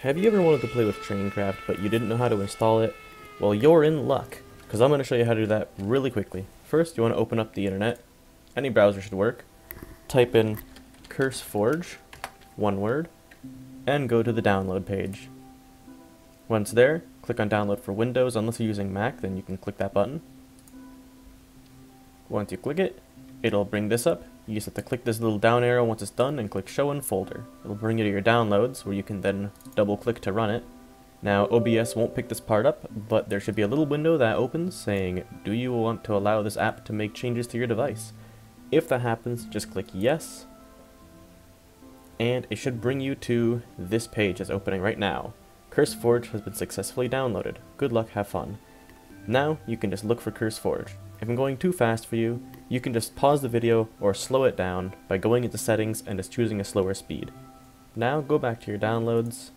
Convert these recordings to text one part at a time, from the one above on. Have you ever wanted to play with TrainCraft, but you didn't know how to install it? Well, you're in luck, because I'm going to show you how to do that really quickly. First, you want to open up the internet. Any browser should work. Type in CurseForge, one word, and go to the download page. Once there, click on download for Windows. Unless you're using Mac, then you can click that button. Once you click it, it'll bring this up. You just have to click this little down arrow once it's done and click show in folder. It'll bring you to your downloads where you can then double click to run it. Now OBS won't pick this part up, but there should be a little window that opens saying, do you want to allow this app to make changes to your device? If that happens, just click yes. And it should bring you to this page that's opening right now. CurseForge has been successfully downloaded. Good luck, have fun. Now you can just look for CurseForge. If I'm going too fast for you, you can just pause the video or slow it down by going into settings and just choosing a slower speed. Now go back to your downloads,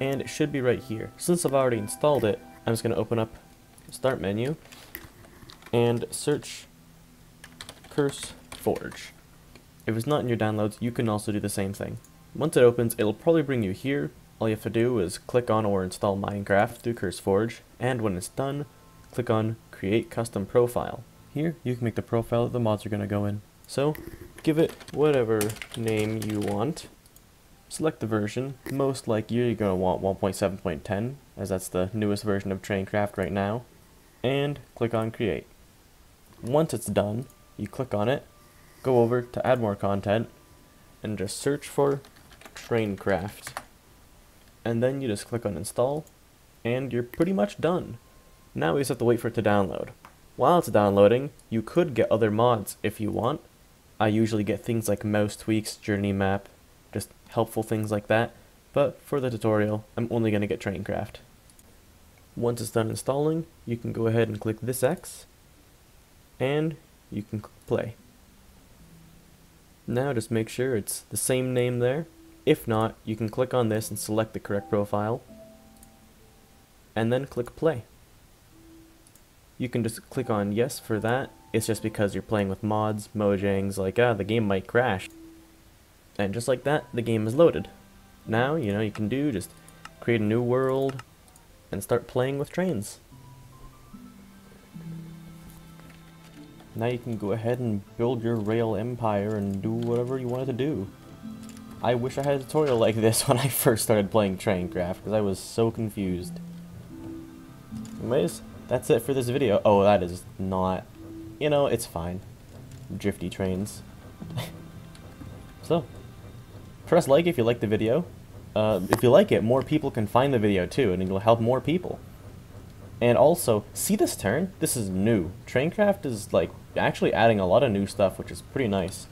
and it should be right here. Since I've already installed it, I'm just going to open up Start menu and search CurseForge. If it's not in your downloads, you can also do the same thing. Once it opens, it'll probably bring you here. All you have to do is click on or install Minecraft through CurseForge, and when it's done, click on Create Custom Profile. Here, you can make the profile that the mods are going to go in. So, give it whatever name you want. Select the version. Most likely, you're going to want 1.7.10, as that's the newest version of TrainCraft right now. And click on Create. Once it's done, you click on it, go over to Add More Content, and just search for TrainCraft. And then you just click on install, and you're pretty much done. Now we just have to wait for it to download. While it's downloading, you could get other mods if you want. I usually get things like mouse tweaks, journey map, just helpful things like that, but for the tutorial, I'm only going to get TrainCraft. Once it's done installing, you can go ahead and click this X, and you can click play. Now just make sure it's the same name there. If not, you can click on this and select the correct profile, and then click play. You can just click on yes for that. It's just because you're playing with mods, mojangs, like, the game might crash. And just like that, the game is loaded. Now, you know, you can do just create a new world and start playing with trains. Now you can go ahead and build your rail empire and do whatever you wanted to do. I wish I had a tutorial like this when I first started playing TrainCraft, because I was so confused. Anyways, that's it for this video. Oh, that is not... You know, it's fine. Drifty trains. So, press like if you like the video. If you like it, more people can find the video too, and it'll help more people. And also, see this turn? This is new. TrainCraft is, like, actually adding a lot of new stuff, which is pretty nice.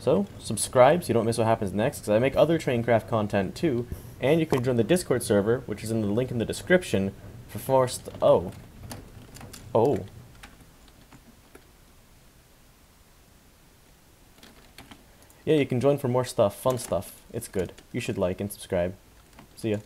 So, subscribe so you don't miss what happens next, because I make other TrainCraft content too, and you can join the Discord server, which is in the link in the description, for forced... Yeah, you can join for more stuff, fun stuff. It's good. You should like and subscribe. See ya.